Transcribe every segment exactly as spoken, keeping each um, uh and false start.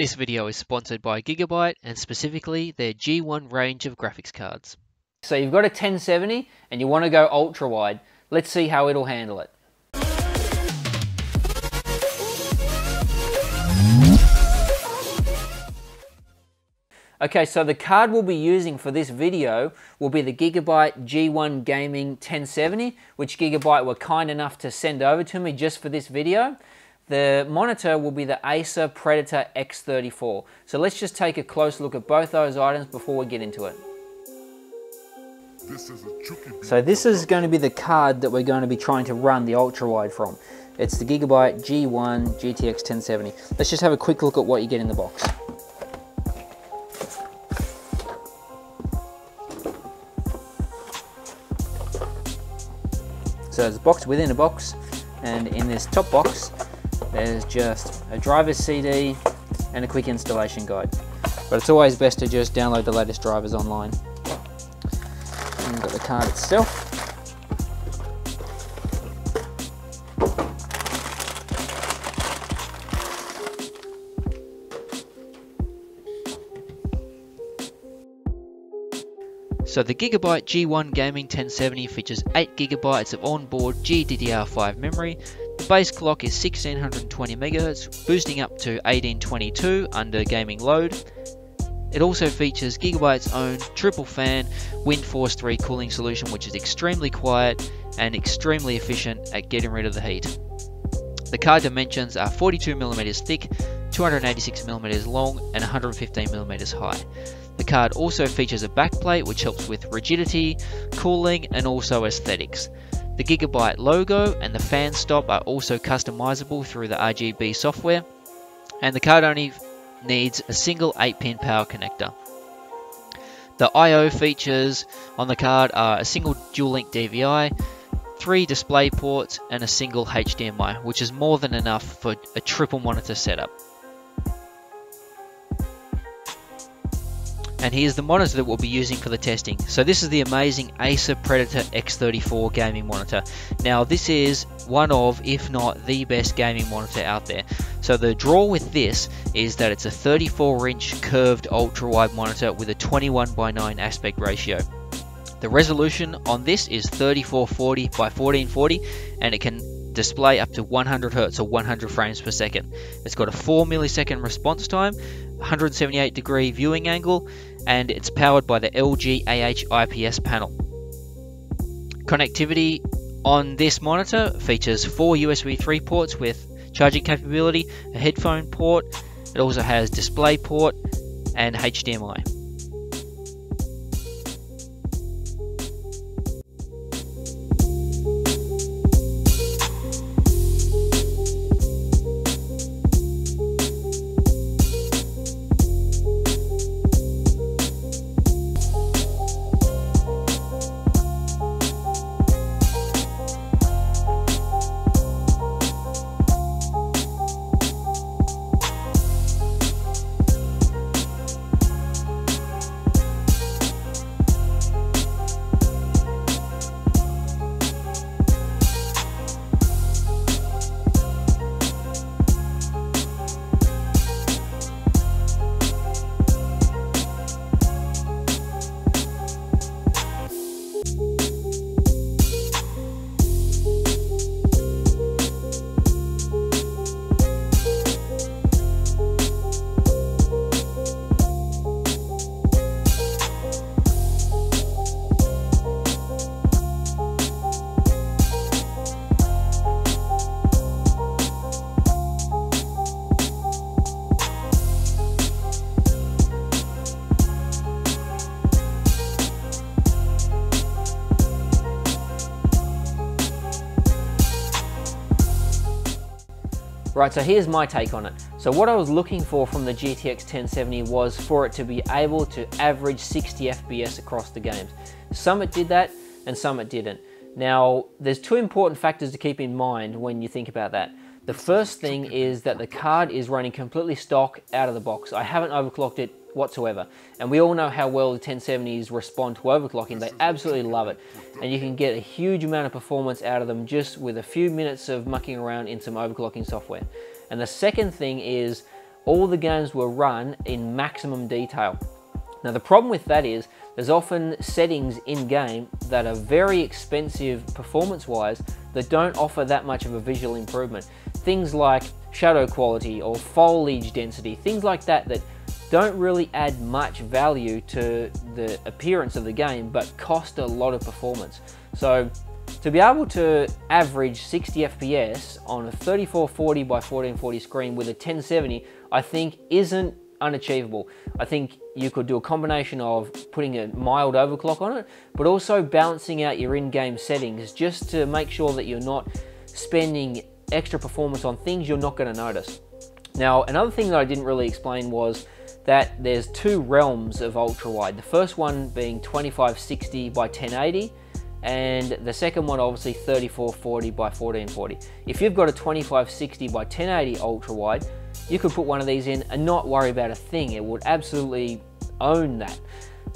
This video is sponsored by Gigabyte and specifically their G one range of graphics cards. So you've got a ten seventy and you want to go ultra wide. Let's see how it'll handle it. Okay, so the card we'll be using for this video will be the Gigabyte G one Gaming ten seventy, which Gigabyte were kind enough to send over to me just for this video. The monitor will be the Acer Predator X thirty-four. So let's just take a close look at both those items before we get into it. This is a tricky beat. So this is going to be the card that we're going to be trying to run the ultrawide from. It's the Gigabyte G one G T X ten seventy. Let's just have a quick look at what you get in the box. So there's a box within a box, and in this top box there's just a driver C D and a quick installation guide. But it's always best to just download the latest drivers online. And we've got the card itself. So the Gigabyte G one Gaming ten seventy features eight gigabytes of onboard G D D R five memory. The base clock is sixteen twenty megahertz, boosting up to eighteen twenty-two under gaming load. It also features Gigabyte's own triple fan Windforce three cooling solution, which is extremely quiet and extremely efficient at getting rid of the heat. The card dimensions are forty-two millimeters thick, two hundred eighty-six millimeters long and one hundred fifteen millimeters high. The card also features a backplate which helps with rigidity, cooling and also aesthetics. The Gigabyte logo and the fan stop are also customizable through the R G B software, and the card only needs a single eight pin power connector. The I O features on the card are a single dual link D V I, three display ports and a single H D M I, which is more than enough for a triple monitor setup. And here's the monitor that we'll be using for the testing. So this is the amazing Acer Predator X thirty-four gaming monitor. Now this is one of, if not the best gaming monitor out there. So the draw with this is that it's a thirty-four inch curved ultrawide monitor with a twenty-one by nine aspect ratio. The resolution on this is thirty-four forty by fourteen forty and it can display up to one hundred hertz or one hundred frames per second. It's got a four millisecond response time, one hundred seventy-eight degree viewing angle, and it's powered by the L G A H I P S panel. Connectivity on this monitor features four U S B three ports with charging capability, a headphone port, it also has display port and H D M I. Right, so here's my take on it. So what I was looking for from the G T X ten seventy was for it to be able to average sixty F P S across the games. Some it did that and some it didn't. Now, there's two important factors to keep in mind when you think about that. The first thing is that the card is running completely stock out of the box. I haven't overclocked it whatsoever. And we all know how well the ten seventies respond to overclocking. They absolutely love it. And you can get a huge amount of performance out of them just with a few minutes of mucking around in some overclocking software. And the second thing is all the games were run in maximum detail. Now the problem with that is there's often settings in game that are very expensive performance wise that don't offer that much of a visual improvement. Things like shadow quality or foliage density, things like that that don't really add much value to the appearance of the game but cost a lot of performance. So to be able to average sixty F P S on a thirty-four forty by fourteen forty screen with a ten seventy, I think isn't unachievable. I think you could do a combination of putting a mild overclock on it, but also balancing out your in-game settings just to make sure that you're not spending extra performance on things you're not going to notice. Now, another thing that I didn't really explain was that there's two realms of ultrawide. The first one being twenty-five sixty by ten eighty, and the second one obviously thirty-four forty by fourteen forty. If you've got a twenty-five sixty by ten eighty ultrawide, you could put one of these in and not worry about a thing. It would absolutely own that.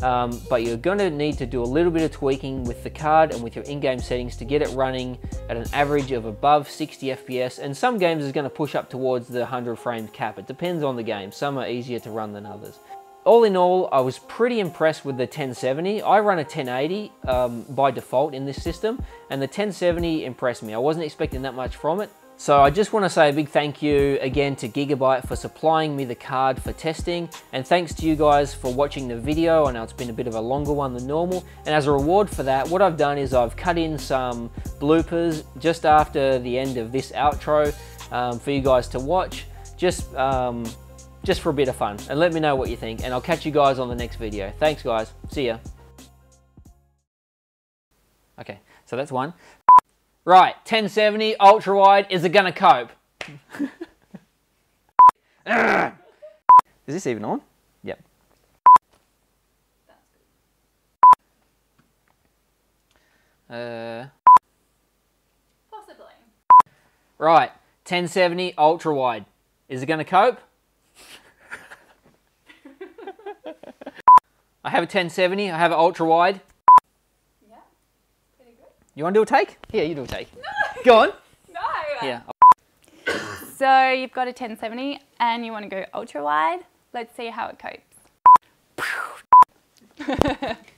Um, but you're going to need to do a little bit of tweaking with the card and with your in-game settings to get it running at an average of above sixty F P S, and some games is going to push up towards the one hundred frame cap. It depends on the game. Some are easier to run than others. All in all, I was pretty impressed with the ten seventy. I run a ten eighty um, by default in this system, and the ten seventy impressed me. I wasn't expecting that much from it. So I just want to say a big thank you again to Gigabyte for supplying me the card for testing, and thanks to you guys for watching the video. I know it's been a bit of a longer one than normal, and as a reward for that, what I've done is I've cut in some bloopers just after the end of this outro um, for you guys to watch, just, um, just for a bit of fun, and let me know what you think, and I'll catch you guys on the next video. Thanks guys, see ya. Okay, so that's one. Right, ten seventy ultrawide, is it gonna cope? Is this even on? Yep. Uh, Possibly. Right, ten seventy ultrawide, is it gonna cope? I have a ten seventy, I have an ultrawide. You want to do a take? Yeah, you do a take. No. Go on. No. Yeah. So you've got a ten seventy and you want to go ultra wide. Let's see how it copes.